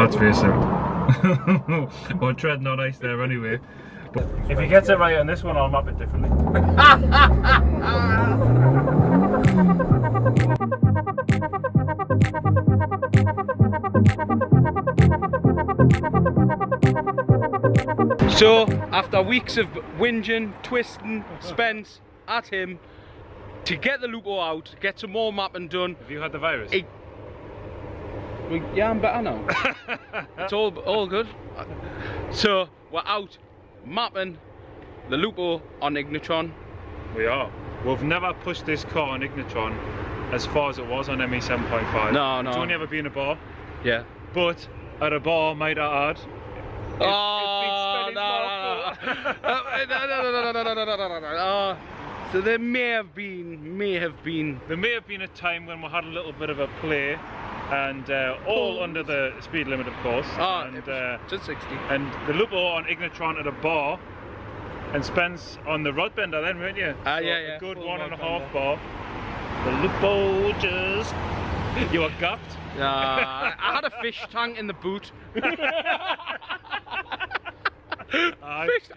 Let's face it. Well, tread not ice there anyway. But if he gets it right on this one, I'll map it differently. So, after weeks of whinging, twisting, Spence at him to get the Lupo out, get some more mapping done. Have you had the virus? Yeah, I'm better now. It's all good. So, we're out mapping the Lupo on Ignitron. We are. We've never pushed this car on Ignitron as far as it was on ME 7.5. No. It's only ever been a bar. Yeah. But at a bar, might I add. No. So there may have been a time when we had a little bit of a play, and all under the speed limit, of course. And just 60. And the Lupo on Ignitron at a bar, and Spence on the rod bender then, weren't you? Ah, so yeah. A good full 1.5 bar. The Lupo just. You were gapped. I had a fish tank in the boot. Fish.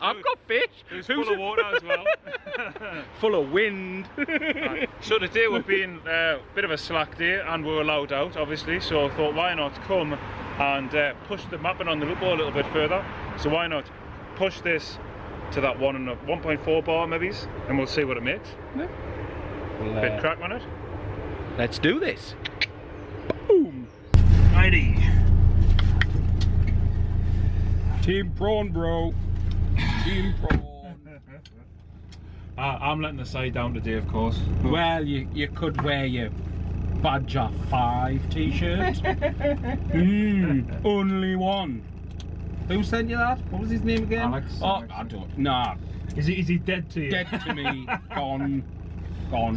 I've got fish. It was full of water as well. Full of wind. Right. So today we've been a bit of a slack day, and we were allowed out, obviously. So I thought, why not come and push the mapping on the Lupo a little bit further? So why not push this to that 1.4 bar, maybe, and we'll see what it makes. Yeah. We'll, bit crack on it. Let's do this. Boom. Righty. Team prawn, bro. Team prawn. I'm letting the side down today, of course. Well, you could wear your Badger 5 t-shirt. Only one. Who sent you that? What was his name again? Alex. Oh, Alex. I don't. Nah. Is he dead to you? Dead to me. Gone.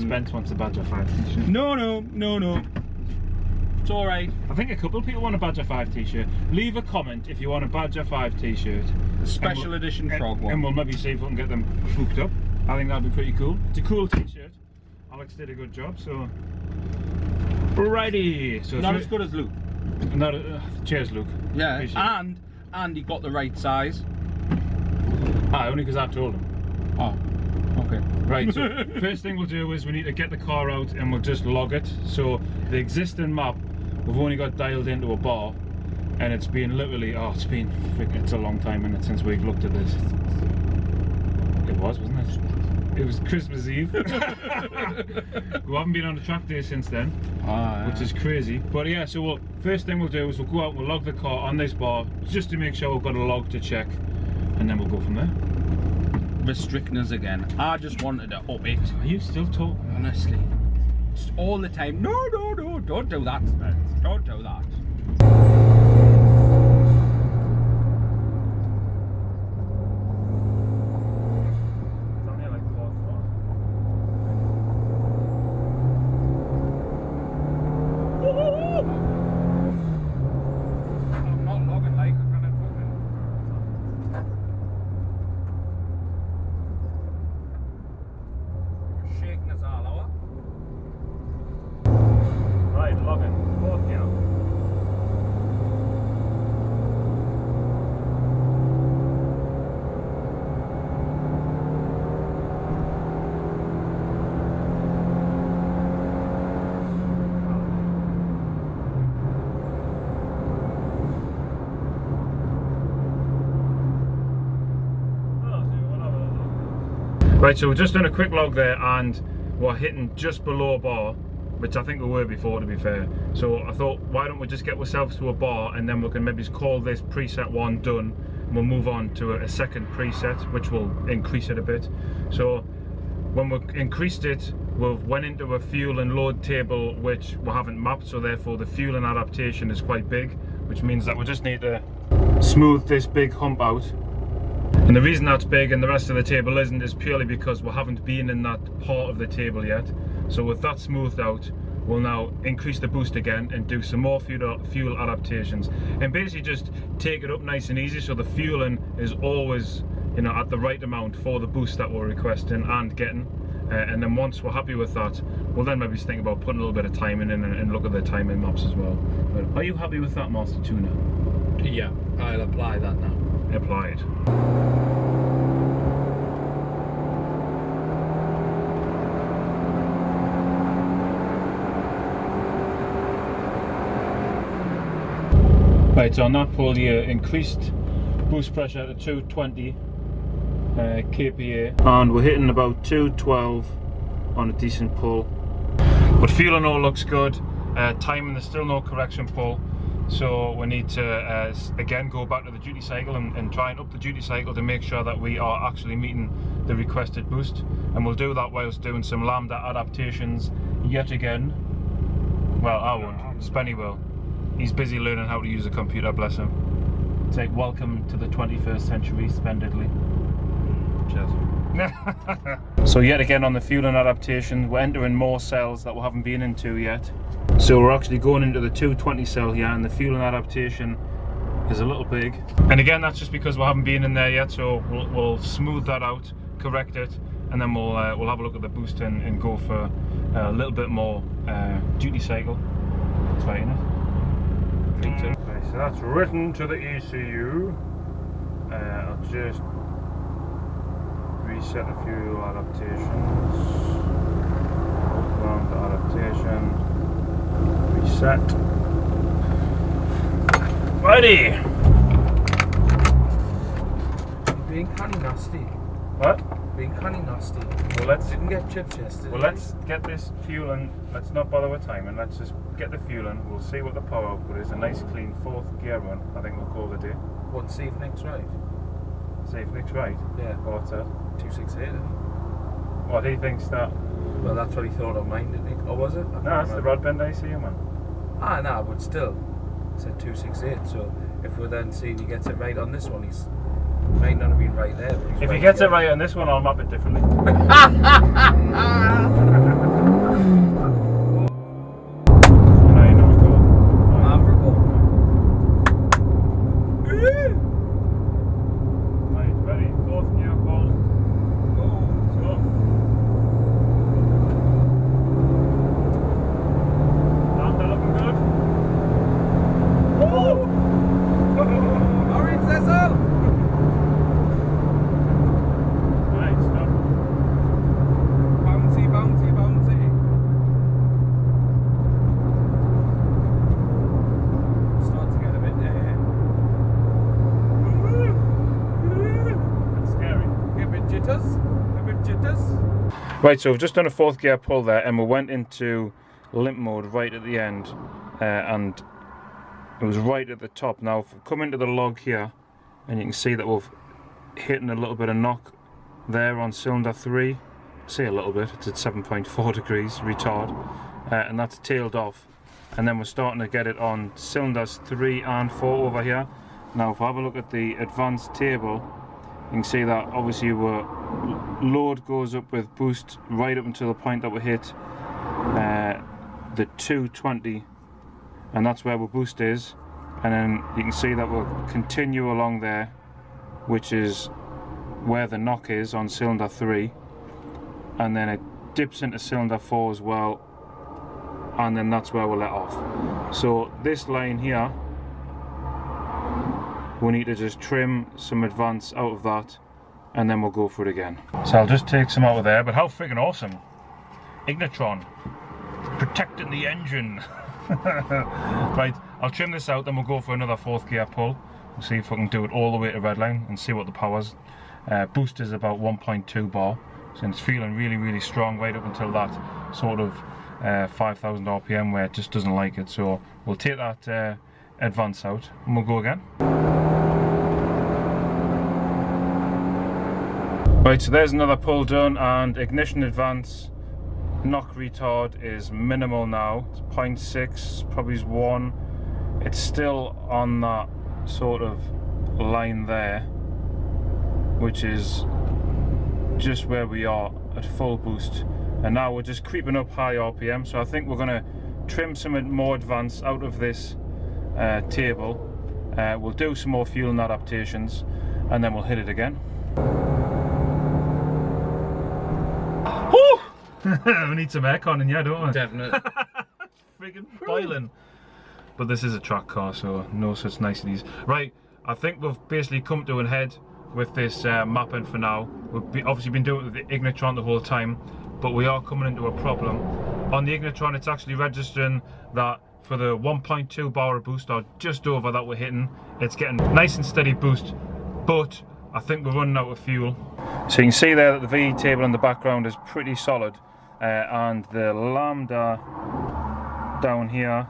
Spence wants a Badger 5 t-shirt. No. It's alright. I think a couple of people want a Badger 5 t-shirt. Leave a comment if you want a Badger 5 t-shirt. A special edition frog one. And we'll maybe see if we can get them hooked up. I think that'd be pretty cool. It's a cool t-shirt. Alex did a good job, so... Righty! So not as good as Luke. Not cheers, Luke. Yeah, and he got the right size. Ah, only because I told him. Oh. Okay. Right, so first thing we'll do is we need to get the car out and we'll just log it. So the existing map, we've only got dialed into a bar, and it's been literally, it's a long time in it since we've looked at this. It was, wasn't it? It was Christmas Eve. We haven't been on a track day since then, which is crazy. But yeah, so first thing we'll do is we'll go out, we'll log the car on this bar, just to make sure we've got a log to check, and then we'll go from there. Restricting us again. I just wanted to up it. Are you still talking? Honestly. Just all the time. No, don't do that, Spence. Don't do that. Right, so we've just done a quick log there, and we're hitting just below bar, which I think we were before, to be fair. So I thought, why don't we just get ourselves to a bar, and then we can maybe just call this preset one done, and we'll move on to a second preset, which will increase it a bit. So when we increased it, we went into a fuel and load table, which we haven't mapped, so therefore the fuel and adaptation is quite big, which means that we just need to smooth this big hump out. And the reason that's big and the rest of the table isn't is purely because we haven't been in that part of the table yet. So with that smoothed out, we'll now increase the boost again and do some more fuel adaptations. And basically just take it up nice and easy so the fueling is always, you know, at the right amount for the boost that we're requesting and getting. And then once we're happy with that, we'll then maybe think about putting a little bit of timing in and look at the timing maps as well. But are you happy with that, Master Tuner? Yeah, I'll apply that now. Apply it. Right, so on that pull here, increased boost pressure to 220 kPa, and we're hitting about 212 on a decent pull. But fuel and all looks good, timing there's still no correction pull, so we need to again go back to the duty cycle and try and up the duty cycle to make sure that we are actually meeting the requested boost, and we'll do that whilst doing some lambda adaptations yet again. Well, I won't, Spenny will. He's busy learning how to use a computer, bless him. It's like, welcome to the 21st century, Spendidly. Cheers. So yet again on the fueling adaptation, we're entering more cells that we haven't been into yet. So we're actually going into the 220 cell here, and the fueling adaptation is a little big. And again, that's just because we haven't been in there yet, so we'll smooth that out, correct it, and then we'll have a look at the boost and go for a little bit more duty cycle. That's right, isn't it? Okay, so that's written to the ECU. I'll just reset the fuel adaptations. Lambda adaptation. Reset. Ready! You're being kind of nasty. What? Being kind of nasty. Well, let's didn't get chips yesterday. Well, let's get this fuel in. Let's not bother with timing. Let's just get the fuel in. We'll see what the power output is. A nice clean fourth gear run. I think we'll call the day. What? See if Nick's right. See if Nick's right. Yeah. What's that? 268. What he thinks that? Well, that's what he thought on mine, didn't he? Or was it? No, that's the Rodbend ICU, man. Ah, no, but still, it said 268. So if we're then seeing he gets it right on this one, he's. May not have been right there. But if he gets it right on this one, I'll map it differently. Right, so we've just done a fourth gear pull there, and we went into limp mode right at the end, and it was right at the top. Now, if we come into the log here, and you can see that we've hit a little bit of knock there on cylinder 3. See a little bit, it's at 7.4 degrees retard, and that's tailed off. And then we're starting to get it on cylinders 3 and 4 over here. Now, if we have a look at the advanced table, you can see that obviously we're load goes up with boost right up until the point that we hit the 220, and that's where our boost is, and then you can see that we'll continue along there, which is where the knock is on cylinder 3, and then it dips into cylinder 4 as well, and then that's where we'll let off. So this line here, we need to just trim some advance out of that, and then we'll go for it again. So I'll just take some out of there, but how friggin' awesome. Ignitron, protecting the engine. Right, I'll trim this out, then we'll go for another fourth gear pull. We'll see if we can do it all the way to redline and see what the power's. Boost is about 1.2 bar, so it's feeling really, really strong right up until that sort of 5,000 RPM where it just doesn't like it. So we'll take that advance out and we'll go again. Right, so there's another pull done, and ignition advance, knock retard is minimal now. It's 0.6, probably 1. It's still on that sort of line there, which is just where we are at full boost. And now we're just creeping up high RPM, so I think we're going to trim some more advance out of this table. We'll do some more fueling adaptations, and then we'll hit it again. We need some aircon in here, don't we? Definitely. Friggin' boiling. but this is a track car, so no such niceties. Right, I think we've basically come to an head with this mapping for now. We've obviously been doing it with the Ignitron the whole time, but we are coming into a problem. On the Ignitron, it's actually registering that for the 1.2 bar of boost, or just over that we're hitting, it's getting nice and steady boost, but I think we're running out of fuel. So you can see there that the VE table in the background is pretty solid, and the lambda down here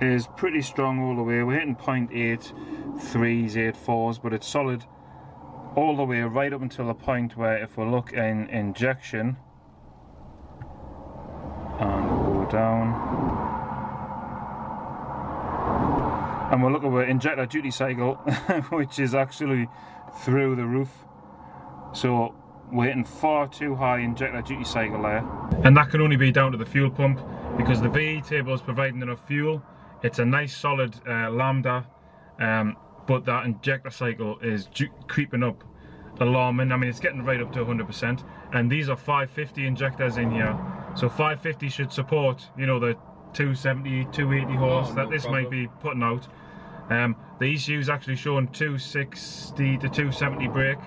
is pretty strong all the way. We're hitting 0.83s, 0.84s, but it's solid all the way right up until the point where, if we look in injection and go down and we'll look at our injector duty cycle which is actually through the roof, so we're hitting far too high injector duty cycle there, and that can only be down to the fuel pump, because the VE table is providing enough fuel. It's a nice solid lambda, but that injector cycle is creeping up, alarming. I mean, it's getting right up to 100%, and these are 550 injectors in here, so 550 should support, you know, the 270, 280 horse that this might be putting out. The ECU is actually showing 260 to 270 brake,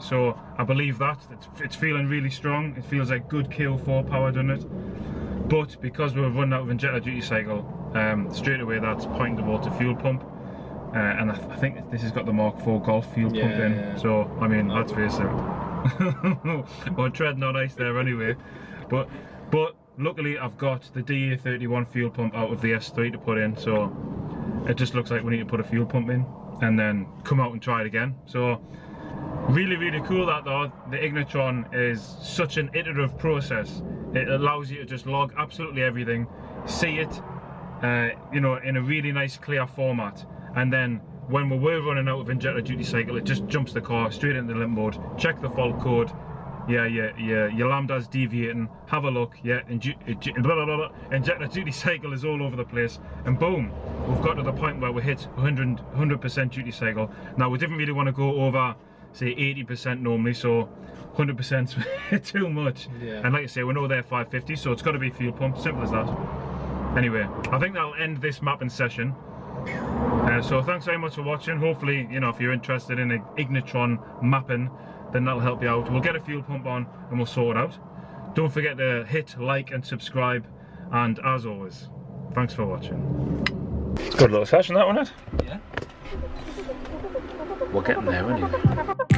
so I believe that it's feeling really strong. It feels like good KO4 power, doesn't it? But because we're running out of injector duty cycle, straight away that's pointing towards the fuel pump. And I think this has got the Mark IV Golf fuel pump in, so I mean, let's face it, we're treading on ice there anyway. But luckily I've got the DA31 fuel pump out of the S3 to put in, so it just looks like we need to put a fuel pump in and then come out and try it again. So really, really cool that though, the Ignitron is such an iterative process. It allows you to just log absolutely everything, see it, you know, in a really nice clear format. And then when we were running out of injector duty cycle, it just jumps the car straight into limp mode, check the fault code, yeah, your lambda's deviating, have a look, yeah, injector duty cycle is all over the place, and boom, we've got to the point where we hit 100% duty cycle. Now, we didn't really want to go over, say, 80% normally, so 100%'s too much. Yeah. And like I say, we're not there 550, so it's got to be fuel pump, simple as that. Anyway, I think that'll end this mapping session. So thanks very much for watching. Hopefully, you know, if you're interested in Ignitron mapping, then that'll help you out. We'll get a fuel pump on and we'll sort it out. Don't forget to hit like and subscribe, and as always, thanks for watching. It's a good little session, that one, isn't it? Yeah. We're getting there